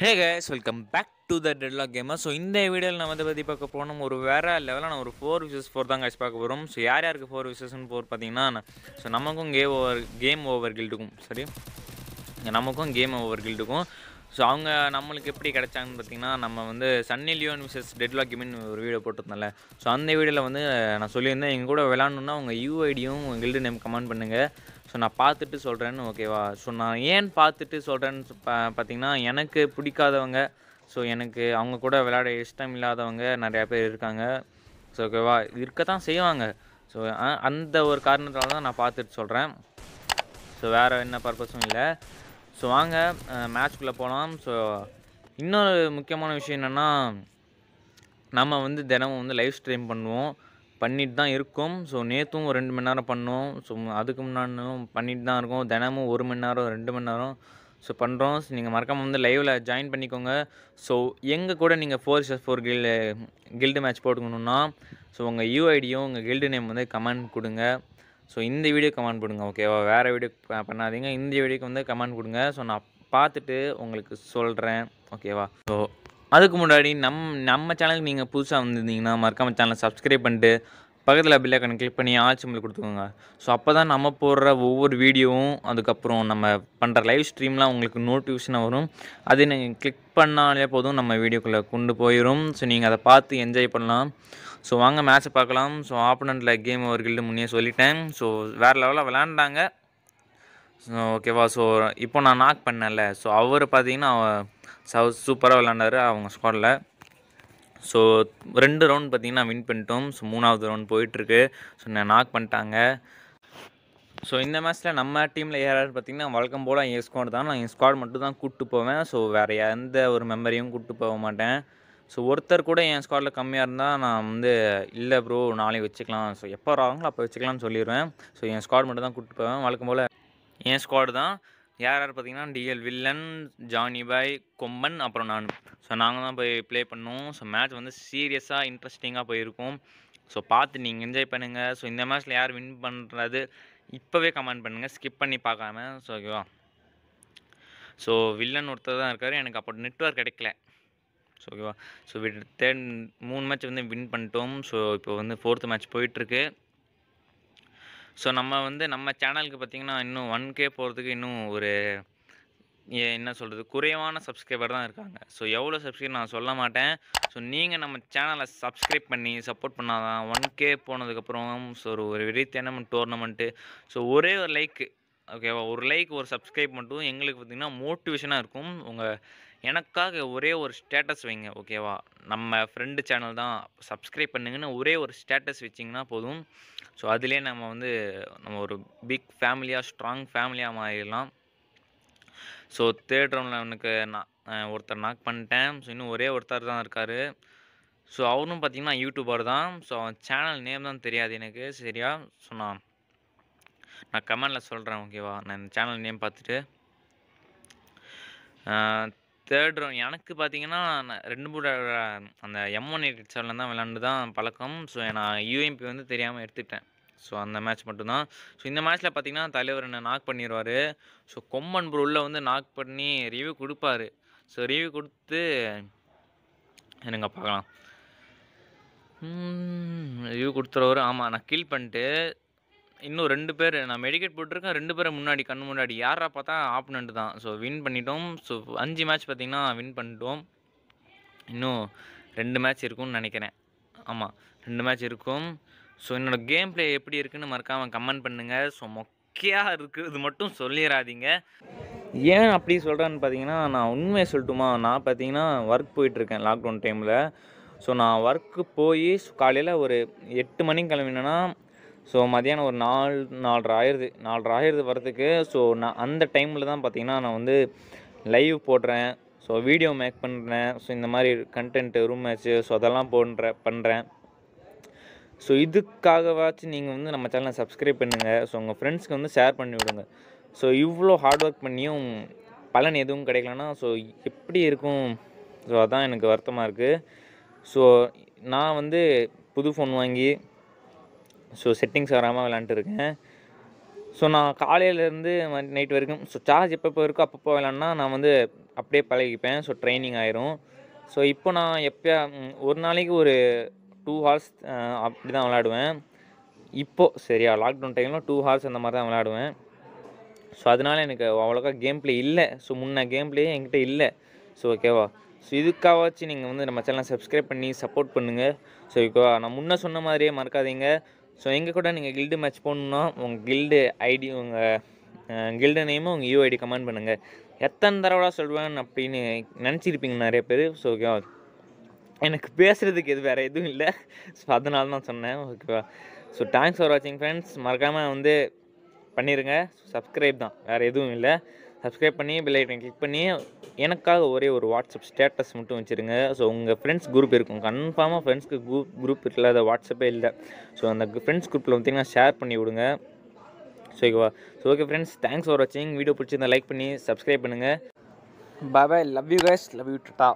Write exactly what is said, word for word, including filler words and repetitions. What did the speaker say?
Hey guys, welcome back to the Deadlock Gaming. So in this video, we will see a four versus four game. So who is four versus four? So we will see game over guild. Sorry, we will see game over guild. So அவங்க நம்மளுக்கு எப்படி கிடைச்சாங்கன்னு பார்த்தீங்கன்னா நம்ம வந்து Sunny Leone vs Deadlock Gaming ஒரு video போட்டுட்டனால so அந்த வீடியோல வந்து நான் சொல்லியிருந்தேன் எங்க கூட விளையாடணும்னா உங்க யூஐடியும் உங்க guild name கமெண்ட் பண்ணுங்க சோ நான் பார்த்துட்டு சொல்றேன் ஓகேவா சோ நான் ஏன் பார்த்துட்டு சொல்றேன்னு பாத்தீங்கன்னா எனக்கு பிடிக்காதவங்க சோ எனக்கு அவங்க கூட விளையாட இஷ்டம் இல்லாதவங்க நிறைய பேர் இருக்காங்க சோ ஓகேவா இருக்க தான் செய்வாங்க சோ அந்த ஒரு காரணத்தால தான் நான் பார்த்துட்டு சொல்றேன் சோ வேற என்ன பர்பஸும் இல்ல So வாங்க மேட்ச் குள்ள போலாம் சோ இன்னொரு முக்கியமான விஷயம் என்னன்னா நாம வந்து தினமும் வந்து லைவ் ஸ்ட்ரீம் பண்ணுவோம் பண்ணிட்டு தான் இருக்கும் சோ நேத்தும் ரெண்டு மணி நேரம் பண்ணோம் சோ அதுக்கு முன்னாடியும் பண்ணிட்டு தான் இருக்கும் தினமும் ஒரு மணி நேரம் ரெண்டு மணி நேரம் சோ பண்றோம் நீங்க மறக்காம வந்து லைவ்ல ஜாயின் பண்ணிக்கோங்க சோ எங்க கூட நீங்க four versus four guild guild match போடுங்கணும்னா சோ உங்க யூஐடியும் உங்க guild name வந்து கமெண்ட் கொடுங்க So, in the video, comment பண்ணுங்க ஓகேவா வேற வீடியோ பண்ணாதீங்க இந்த வீடியோக்கு வந்து கமெண்ட் கொடுங்க சோ நான் பார்த்துட்டு உங்களுக்கு சொல்றேன் ஓகேவா சோ அதுக்கு முன்னாடி நம்ம நம்ம சேனலுக்கு நீங்க புதுசா வந்திருந்தீங்கன்னா மறக்காம சேனலை Subscribe பண்ணிட்டு பக்கத்துல பெல் ஐகானை கிளிக் பண்ணி ஆல் சிம்பிள் கொடுத்துக்கோங்க சோ அப்பதான் நம்ம போடுற ஒவ்வொரு வீடியோவும் அதுக்கு அப்புறம் நம்ம பண்ற லைவ் ஸ்ட்ரீம்லாம் உங்களுக்கு நோட்டிஃபிகேஷன் வரும் அதை நீங்க கிளிக் பண்ணாலே போதும் நம்ம வீடியோக்குள்ள கொண்டு போயிரும் சோ நீங்க அதை பார்த்து என்ஜாய் பண்ணலாம் So, வாங்க மேட்ச் பார்க்கலாம் சோ ஆப்போனன்ட்ல கேம் ஓவர் கில்ட் முன்னே சொல்லிட்டேன் சோ வேற லெவல்ல விளையாண்டாங்க சோ ஓகேவா சோ இப்போ நான் நாக் பண்ணல சோ அவர் பாத்தீங்கன்னா சூப்பரா விளையாண்டாரு அவங்க ஸ்குவாட்ல சோ ரெண்டு ரவுண்ட் பாத்தீங்கன்னா வின் பண்ணிட்டோம் சோ மூணாவது ரவுண்ட் போயிட்டு இருக்கு சோ நான் நாக் பண்ணிட்டாங்க சோ இந்த மேட்ச்ல நம்ம டீம்ல யாரார் பாத்தீங்கன்னா வழக்கம் போல என் ஸ்குவாட் தான் நான் என் ஸ்குவாட் மட்டும் தான் கூட்டி போவேன் சோ வேற எந்த ஒரு மெம்பரையும் கூட்டி போக மாட்டேன் சோ ஒருத்தர் கூட என் ஸ்குவாட்ல கம்மியா இருந்தா நான் வந்து இல்ல bro நாளை வெச்சுக்கலாம் சோ எப்ப வராங்களோ அப்ப வெச்சுக்கலாம்னு சொல்லிடுவேன் சோ என் ஸ்குவாட் மட்டும் தான் கூட்டி போவேன் வழக்கம் போல என் ஸ்குவாட் தான் யார் யார் பாத்தீங்கன்னா DL villain Johnny Bhai Komban அப்புறம் நான் சோ நாங்க தான் போய் ப்ளே பண்ணோம் சோ மேட்ச் வந்து சீரியஸா இன்ட்ரஸ்டிங்கா போய் இருக்கும் சோ பார்த்து நீங்க என்ஜாய் பண்ணுங்க சோ இந்த மேட்ச்ல யார் வின் பண்றது இப்பவே கமெண்ட் பண்ணுங்க ஸ்கிப் பண்ணி பார்க்காம சோ ஓகேவா சோ வில்லன் ஒருத்தர் தான் இருக்காரு எனக்கு அப்போ நெட்வொர்க் கிடைக்கல சோ ஓகேவா சோ வி தேர்ட் மூணு மேட்ச் வந்து வின் பண்ணிட்டோம் சோ இப்போ வந்து fourth மேட்ச் போயிட்டு இருக்கு சோ நம்ம வந்து நம்ம சேனலுக்கு பாத்தீங்கன்னா இன்னும் one K போறதுக்கு இன்னும் ஒரு என்ன சொல்றது குறைவான சப்ஸ்கிரைபர் தான் இருக்காங்க சோ எவ்வளவு சப்ஸ்கிரைபர் நான் சொல்ல மாட்டேன் சோ நீங்க நம்ம சேனலை Subscribe பண்ணி சப்போர்ட் பண்ணாதான் one K போனதுக்கு அப்புறம் சோ ஒரு விரிதானம் டோர்னமென்ட் சோ ஒரே ஒரு லைக் ஓகேவா ஒரு லைக் ஒரு Subscribe மட்டும் எங்களுக்கு பாத்தீங்கன்னா மோட்டிவேஷனா இருக்கும் உங்க எனக்காக ஒரே ஒரு ஸ்டேட்டஸ் வைங்க ஓகேவா நம்ம ஃப்ரெண்ட் சேனல் தான் Subscribe பண்ணுங்கன்னு ஒரே ஒரு ஸ்டேட்டஸ் வெச்சிங்கன்னா போதும் சோ அதுலயே நம்ம வந்து நம்ம ஒரு பிக் ஃபேமிலியா ஸ்ட்ராங் ஃபேமிலியா மாறிடலாம் சோ தேர்ட் ரவுண்ட்ல எனக்கு ஒருத்தர் நாக் பண்ணிட்டேன் சோ இன்னும் ஒரே ஒருத்தர் தான் இருக்காரு சோ அவரும் பாத்தீங்கன்னா யூடியூபர் தான் சோ அவன் சேனல் நேம் தான் தெரியாது எனக்கு சரியா சோ நான் நான் கமெண்ட்ல சொல்றேன் ஓகேவா நான் சேனல் நேம் பார்த்துட்டு தேர்ட் ரவுண்ட் எனக்கு பாத்தீங்கன்னா ரெண்டு மூணு அந்த M one eighty-seven ல தான் விளையாண்டு தான் பழக்கம் சோ நான் U M P வந்து தெரியாம எடுத்துட்டேன் சோ அந்த மேட்ச் மட்டும் தான் சோ இந்த மேட்ச்ல பாத்தீங்கன்னா தலைவர் என்ன நாக் பண்ணிடுவாரு சோ கொம்மன் ப்ரோ உள்ள வந்து நாக் பண்ணி ரிவ்யூ கொடுப்பாரு சோ ரிவ்யூ கொடுத்து என்னங்க பார்க்கலாம் ரிவ்யூ கொடுத்துறவரு ஆமா நான் கில் பண்ணிட்டு இன்னும் ரெண்டு பேர் நான் மெடிக்கேட் போட்டுருக்கேன் ரெண்டு பேரை முன்னாடி கண்ணு முன்னாடி யாரா பார்த்தா ஆப்போனன்ட் தான் ஸோ வின் பண்ணிட்டோம் ஸோ அஞ்சு மேட்ச் பார்த்தீங்கன்னா வின் பண்ணிட்டோம் இன்னும் ரெண்டு மேட்ச் இருக்கும்னு நினைக்கிறேன் ஆமாம் ரெண்டு மேட்ச் இருக்கும் ஸோ என்னோட கேம் பிளே எப்படி இருக்குன்னு மறக்காமல் கமெண்ட் பண்ணுங்கள் ஸோ மொக்கையாக இருக்குது மட்டும் சொல்லிடாதீங்க ஏன் அப்படி சொல்கிறேன்னு பார்த்தீங்கன்னா நான் உண்மையை சொல்லட்டுமா நான் பார்த்தீங்கன்னா ஒர்க் போயிட்டுருக்கேன் லாக்டவுன் டைமில் ஸோ நான் ஒர்க்கு போய் காலையில் ஒரு எட்டு மணிக்கு கிளம்பினேன்னா ஸோ மதியானம் ஒரு நாலு நாலரை ஆயிடுது நாலரை ஆயிடுது வரதுக்கு ஸோ நான் அந்த டைமில் தான் பார்த்தீங்கன்னா நான் வந்து லைவ் போடுறேன் ஸோ வீடியோ மேக் பண்ணுறேன் ஸோ இந்த மாதிரி கண்டென்ட்டு ரூம் மேட்ச்சு ஸோ அதெல்லாம் போடுற பண்ணுறேன் ஸோ இதுக்காகவாச்சும் நீங்கள் வந்து நம்ம சேனலை Subscribe பண்ணுங்கள் ஸோ உங்கள் ஃப்ரெண்ட்ஸ்க்கு வந்து ஷேர் பண்ணி விடுங்க ஸோ இவ்வளோ ஹார்ட் ஒர்க் பண்ணியும் பலன் எதுவும் கிடைக்கலன்னா ஸோ எப்படி இருக்கும் ஸோ அதான் எனக்கு வருத்தமாக இருக்குது ஸோ நான் வந்து புது ஃபோன் வாங்கி ஸோ செட்டிங்ஸ் வராமல் விளாண்டுருக்கேன் ஸோ நான் காலையிலேருந்து நைட் வரைக்கும் ஸோ சார்ஜ் எப்போ இருக்கோ அப்பப்போ விளாட்னா நான் வந்து அப்படியே பழகிப்பேன். ஸோ ட்ரைனிங் ஆயிரும். ஸோ இப்போ நான் எப்போ ஒரு நாளைக்கு ஒரு டூ ஹார்ஸ் அப்படி தான் விளாடுவேன். இப்போது சரியா லாக்டவுன் டைமில் டூ ஹார்ஸ் அந்த மாதிரி தான் விளாடுவேன். ஸோ அதனால் எனக்கு அவ்வளோக்கா கேம் பிளே இல்லை. ஸோ முன்னே கேம் பிளே என்கிட்ட இல்லை. ஸோ ஓகேவா, ஸோ இதுக்காகவாச்சும் நீங்கள் வந்து நம்ம சேனலை சப்ஸ்கிரைப் பண்ணி சப்போர்ட் பண்ணுங்கள். ஸோ ஓகேவா, நான் முன்னே சொன்ன மாதிரியே மறக்காதீங்க. ஸோ எங்கள் கூட நீங்கள் கில்டு மேட்ச் போகணுன்னா உங்கள் கில்டு ஐடி உங்கள் கில்டு நேமும் உங்கள் யூஐடி கமெண்ட் பண்ணுங்கள். எத்தனை தடவை சொல்வேன் அப்படின்னு நினச்சிருப்பீங்க நிறைய பேர். ஸோ ஓகேவா, எனக்கு பேசுகிறதுக்கு எது வேறு எதுவும் இல்லை. ஸோ அதனால தான் சொன்னேன். ஓகேவா, ஸோ தேங்க்ஸ் ஃபார் வாட்சிங் ஃப்ரெண்ட்ஸ். மறக்காமல் வந்து பண்ணிடுங்க. ஸோ சப்ஸ்கிரைப் தான், வேறு எதுவும் இல்லை. சப்ஸ்கிரைப் பண்ணி பெல் ஐக்கன் கிளிக் பண்ணி எனக்காக ஒரே ஒரு வாட்ஸ்அப் ஸ்டேட்டஸ் மட்டும் வச்சுருங்க. ஸோ உங்கள் ஃப்ரெண்ட்ஸ் குரூப் இருக்கும் கன்ஃபார்மாக. ஃப்ரெண்ட்ஸ்க்கு குரூப் குரூப் இல்லாத வாட்ஸ்அப்பே இல்லை. ஸோ அந்த ஃப்ரெண்ட்ஸ் குரூப்பில் பார்த்திங்கன்னா ஷேர் பண்ணி விடுங்க. ஸோ ஓகேவா, so okay friends, thanks for வாட்சிங். வீடியோ பிடிச்சிருந்தா லைக் பண்ணி சப்ஸ்கிரைப் பண்ணுங்கள். Bye bye, love you guys, love you Tata.